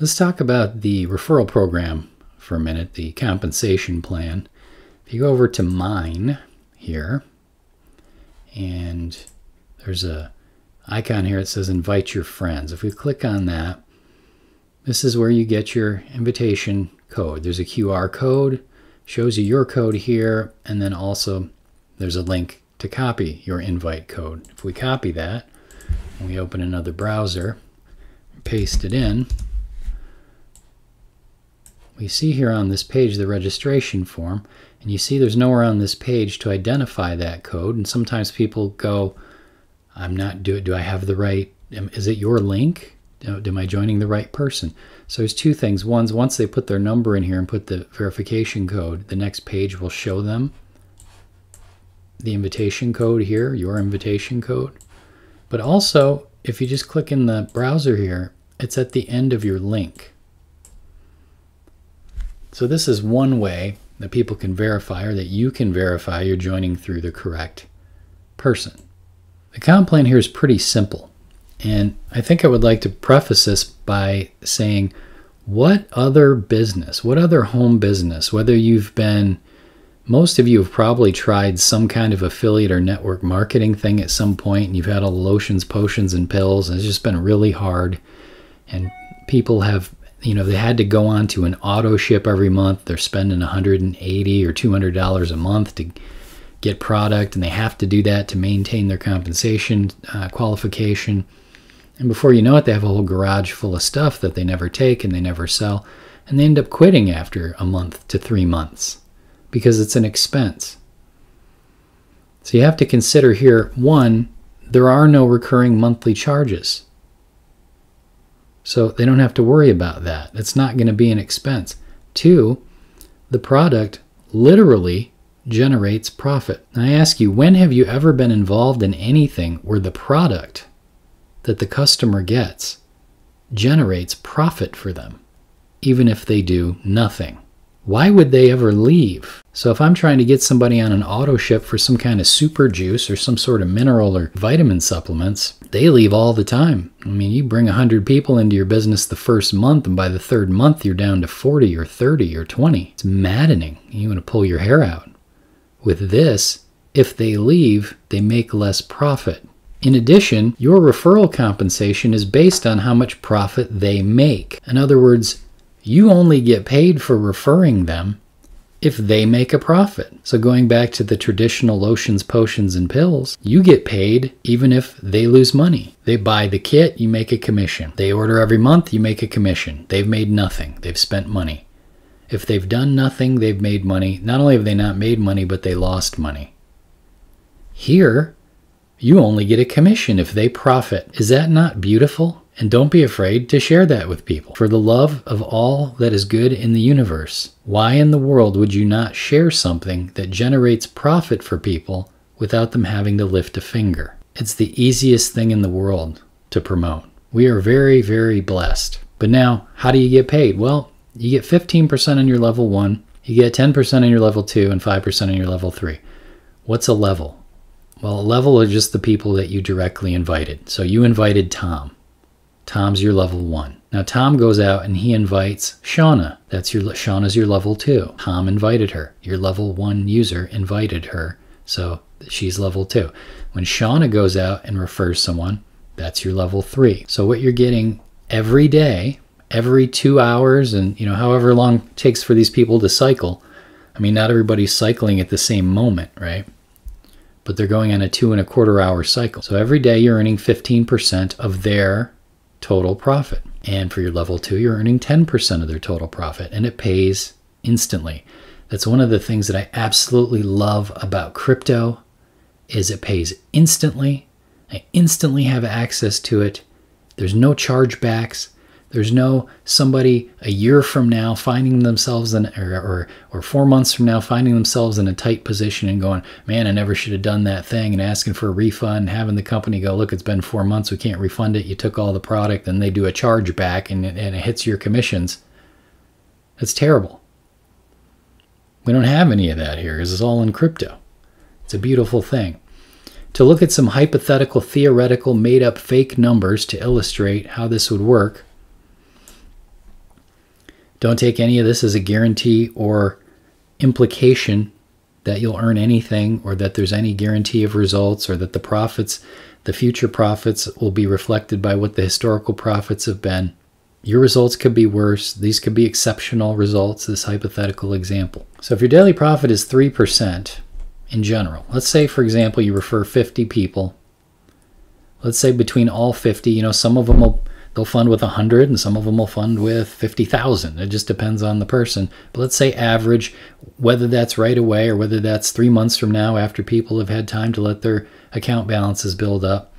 Let's talk about the referral program for a minute, the compensation plan. If you go over to Mine here, and there's a icon here that says invite your friends. If we click on that, this is where you get your invitation code. There's a QR code, shows you your code here, and then also there's a link to copy your invite code. If we copy that, and we open another browser, paste it in, we see here on this page the registration form, and you see there's nowhere on this page to identify that code. And sometimes people go, I'm not, do I have the right, is it your link? Am I joining the right person? So there's two things. One's once they put their number in here and put the verification code, the next page will show them the invitation code here, your invitation code. But also, if you just click in the browser here, it's at the end of your link. So this is one way that people can verify, or that you can verify, you're joining through the correct person. The comp plan here is pretty simple. And I think I would like to preface this by saying, what other business, what other home business, whether you've been, most of you have probably tried some kind of affiliate or network marketing thing at some point, and you've had all the lotions, potions, and pills, and it's just been really hard. And people have, you know, they had to go on to an auto ship every month. They're spending $180 or $200 a month to get product, and they have to do that to maintain their compensation qualification. And before you know it, they have a whole garage full of stuff that they never take and they never sell. And they end up quitting after a month to 3 months because it's an expense. So you have to consider here, one, there are no recurring monthly charges. So they don't have to worry about that. It's not going to be an expense. Two, the product literally generates profit. And I ask you, when have you ever been involved in anything where the product that the customer gets generates profit for them, even if they do nothing? Why would they ever leave? So if I'm trying to get somebody on an auto ship for some kind of super juice or some sort of mineral or vitamin supplements, they leave all the time. I mean, you bring 100 people into your business the first month, and by the third month, you're down to 40 or 30 or 20. It's maddening. You want to pull your hair out. With this, if they leave, they make less profit. In addition, your referral compensation is based on how much profit they make. In other words, you only get paid for referring them if they make a profit. So going back to the traditional lotions, potions, and pills, you get paid even if they lose money. They buy the kit, you make a commission. They order every month, you make a commission. They've made nothing, they've spent money. If they've done nothing, they've made money. Not only have they not made money, but they lost money. Here, you only get a commission if they profit. Is that not beautiful? And don't be afraid to share that with people. For the love of all that is good in the universe, why in the world would you not share something that generates profit for people without them having to lift a finger? It's the easiest thing in the world to promote. We are very, very blessed. But now, how do you get paid? Well, you get 15% on your level 1, you get 10% on your level 2, and 5% on your level 3. What's a level? Well, a level are just the people that you directly invited. So you invited Tom. Tom's your level 1. Now Tom goes out and he invites Shauna. Shauna's your level 2. Tom invited her. Your level 1 user invited her, so she's level 2. When Shauna goes out and refers someone, that's your level 3. So what you're getting every day, every 2 hours, and you know, however long it takes for these people to cycle. I mean, not everybody's cycling at the same moment, right? But they're going on a 2.25-hour cycle. So every day you're earning 15% of their total profit. And for your level 2, you're earning 10% of their total profit, and it pays instantly. That's one of the things that I absolutely love about crypto, is it pays instantly. I instantly have access to it. There's no chargebacks. There's no somebody a year from now finding themselves in, or 4 months from now finding themselves in a tight position and going, man, I never should have done that thing, and asking for a refund, having the company go, look, it's been 4 months, we can't refund it, you took all the product, and they do a chargeback and it hits your commissions. That's terrible. We don't have any of that here, because it's all in crypto. It's a beautiful thing. To look at some hypothetical, theoretical, made up fake numbers to illustrate how this would work, Don't take any of this as a guarantee or implication that you'll earn anything or that there's any guarantee of results or that the profits, the future profits, will be reflected by what the historical profits have been. Your results could be worse. These could be exceptional results, this hypothetical example. So if your daily profit is 3% in general, let's say, for example, you refer 50 people. Let's say between all 50, you know, some of them will they'll fund with 100 and some of them will fund with 50,000. It just depends on the person. But let's say average, whether that's right away or whether that's 3 months from now after people have had time to let their account balances build up.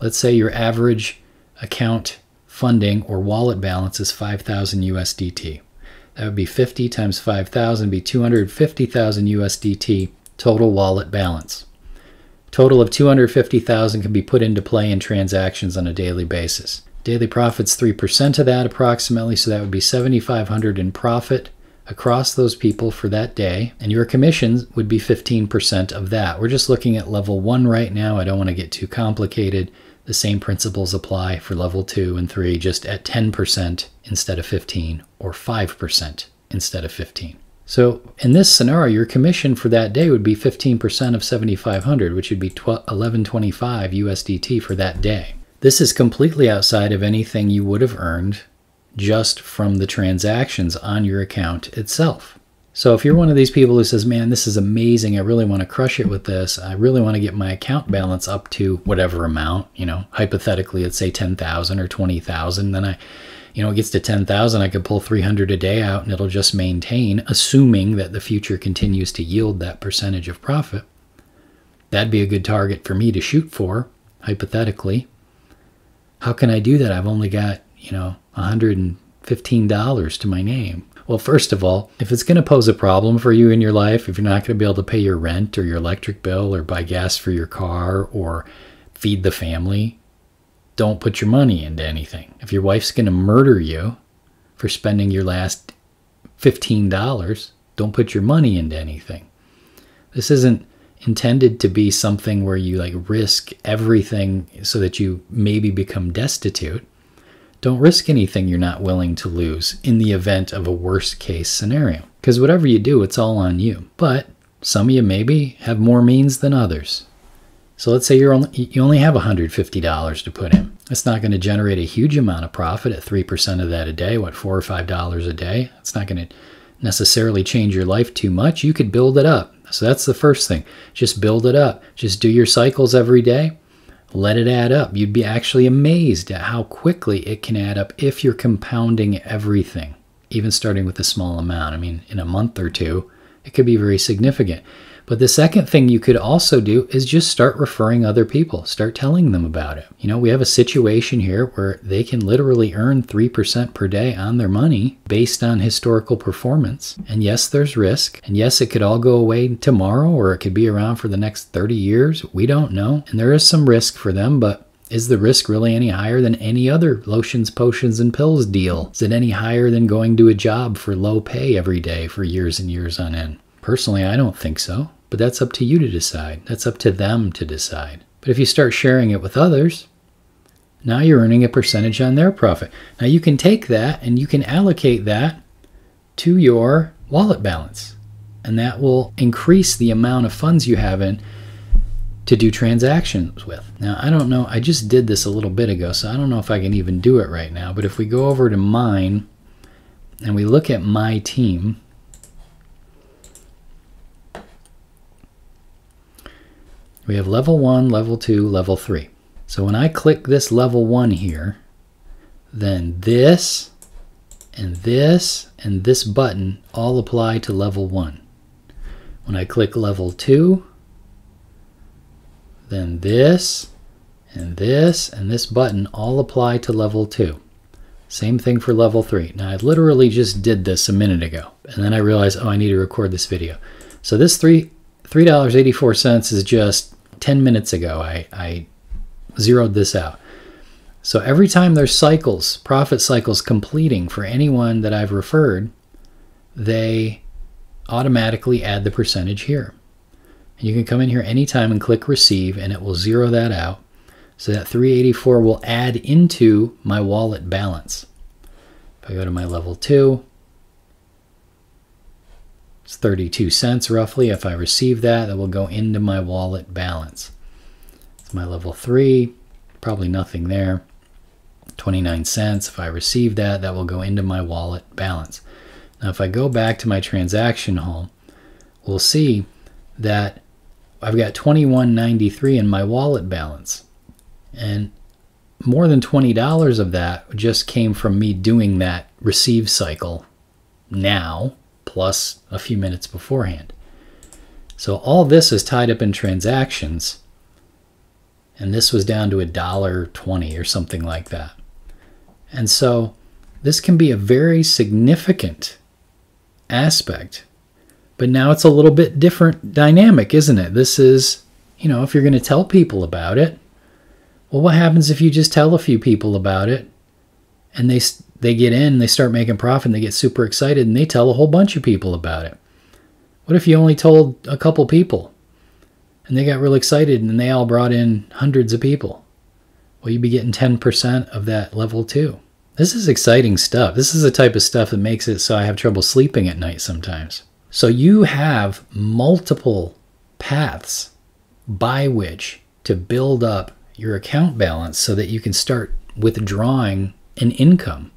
Let's say your average account funding or wallet balance is 5,000 USDT. That would be 50 times 5,000 be 250,000 USDT total wallet balance. Total of 250,000 can be put into play in transactions on a daily basis. Daily profits 3% of that approximately, so that would be 7,500 in profit across those people for that day, and your commissions would be 15% of that. We're just looking at level 1 right now. I don't want to get too complicated. The same principles apply for level 2 and 3, just at 10% instead of 15 or 5% instead of 15. So in this scenario, your commission for that day would be 15% of 7,500, which would be 1125 USDT for that day. This is completely outside of anything you would have earned just from the transactions on your account itself. So if you're one of these people who says, man, this is amazing, I really want to crush it with this, I really want to get my account balance up to whatever amount, you know, hypothetically, let's say 10,000 or 20,000, then it gets to 10,000, I could pull 300 a day out and it'll just maintain, assuming that the future continues to yield that percentage of profit. That'd be a good target for me to shoot for, hypothetically. How can I do that? I've only got, you know, $115 to my name. Well, first of all, if it's going to pose a problem for you in your life, if you're not going to be able to pay your rent or your electric bill or buy gas for your car or feed the family, don't put your money into anything. If your wife's going to murder you for spending your last $15, don't put your money into anything. This isn't intended to be something where you like risk everything so that you maybe become destitute. Don't risk anything you're not willing to lose in the event of a worst case scenario, because whatever you do, it's all on you. But some of you maybe have more means than others. So let's say you only have $150 to put in. It's not going to generate a huge amount of profit at 3% of that a day, what, $4 or $5 a day? It's not going to necessarily change your life too much. You could build it up. So that's the first thing. Just build it up. Just do your cycles every day. Let it add up. You'd be actually amazed at how quickly it can add up if you're compounding everything, even starting with a small amount. I mean, in a month or two, it could be very significant. But the second thing you could also do is just start referring other people. Start telling them about it. You know, we have a situation here where they can literally earn 3% per day on their money based on historical performance. And yes, there's risk. And yes, it could all go away tomorrow or it could be around for the next 30 years. We don't know. And there is some risk for them, but is the risk really any higher than any other lotions, potions, and pills deal? Is it any higher than going to a job for low pay every day for years and years on end? Personally, I don't think so, but that's up to you to decide. That's up to them to decide. But if you start sharing it with others, now you're earning a percentage on their profit. Now you can take that and you can allocate that to your wallet balance, and that will increase the amount of funds you have in to do transactions with. Now, I don't know, I just did this a little bit ago, so I don't know if I can even do it right now, but if we go over to mine and we look at my team, we have level 1, level 2, level 3. So when I click this level 1 here, then this and this and this button all apply to level 1. When I click level 2, then this and this and this button all apply to level 2. Same thing for level 3. Now I literally just did this a minute ago, and then I realized, oh, I need to record this video. So this $3.84 is just 10 minutes ago. I zeroed this out. So every time there's cycles, profit cycles completing for anyone that I've referred, they automatically add the percentage here. And you can come in here anytime and click receive and it will zero that out. So that $3.84 will add into my wallet balance. If I go to my level 2, $0.32 roughly. If I receive that, that will go into my wallet balance. It's my level 3, probably nothing there. 29 cents. If I receive that, that will go into my wallet balance. Now if I go back to my transaction home, we'll see that I've got $21.93 in my wallet balance. And more than $20 of that just came from me doing that receive cycle now, plus a few minutes beforehand. So all this is tied up in transactions, and this was down to $1.20 or something like that. And so this can be a very significant aspect, but now it's a little bit different dynamic, isn't it? This is, you know, if you're going to tell people about it, well, what happens if you just tell a few people about it and they get in, they start making profit, and they get super excited, and they tell a whole bunch of people about it? What if you only told a couple people, and they got real excited, and they all brought in hundreds of people? Well, you'd be getting 10% of that level 2. This is exciting stuff. This is the type of stuff that makes it so I have trouble sleeping at night sometimes. So you have multiple paths by which to build up your account balance so that you can start withdrawing an income.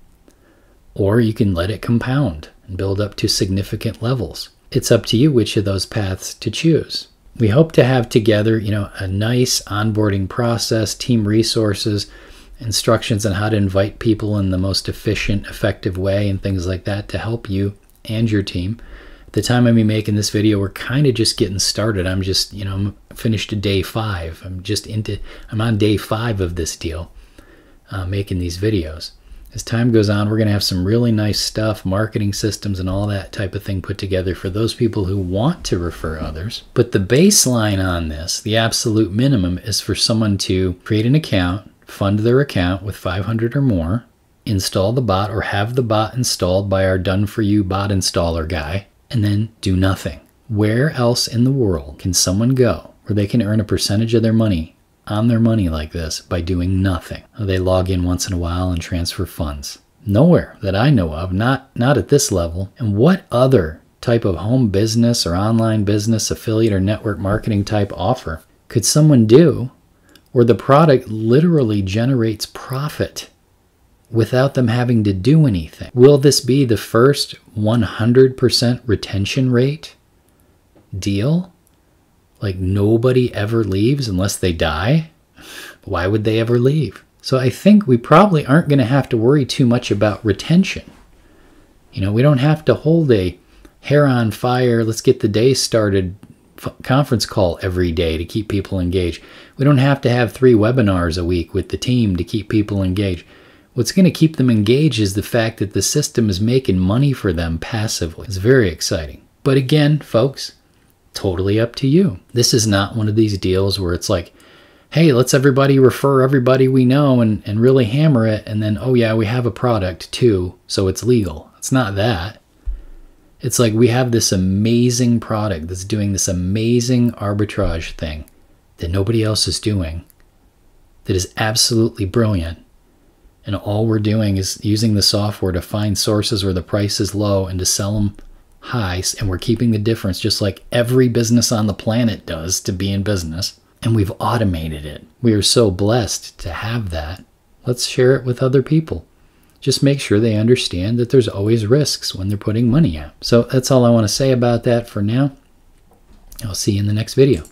Or you can let it compound and build up to significant levels. It's up to you which of those paths to choose. We hope to have together, you know, a nice onboarding process, team resources, instructions on how to invite people in the most efficient, effective way, and things like that to help you and your team. At the time I'm making this video, we're kind of just getting started. I'm just, you know, I'm finished day 5. I'm on day 5 of this deal, making these videos. As time goes on, we're going to have some really nice stuff, marketing systems and all that type of thing put together for those people who want to refer others. But the baseline on this, the absolute minimum, is for someone to create an account, fund their account with 500 or more, install the bot or have the bot installed by our done-for-you bot installer guy, and then do nothing. Where else in the world can someone go where they can earn a percentage of their money on their money like this by doing nothing? They log in once in a while and transfer funds. Nowhere that I know of, not at this level. And what other type of home business or online business, affiliate or network marketing type offer could someone do where the product literally generates profit without them having to do anything? Will this be the first 100% retention rate deal? Like, nobody ever leaves unless they die? Why would they ever leave? So I think we probably aren't going to have to worry too much about retention. You know, we don't have to hold a hair on fire, let's get the day started conference call every day to keep people engaged. We don't have to have 3 webinars a week with the team to keep people engaged. What's going to keep them engaged is the fact that the system is making money for them passively. It's very exciting. But again, folks, totally up to you. This is not one of these deals where it's like, hey, let's everybody refer everybody we know and really hammer it, and then, oh yeah, we have a product too, so it's legal. It's not that. It's like, we have this amazing product that's doing this amazing arbitrage thing that nobody else is doing, that is absolutely brilliant. And all we're doing is using the software to find sources where the price is low and to sell them high, and we're keeping the difference just like every business on the planet does to be in business, and we've automated it. We are so blessed to have that. Let's share it with other people. Just make sure they understand that there's always risks when they're putting money out. So that's all I want to say about that for now. I'll see you in the next video.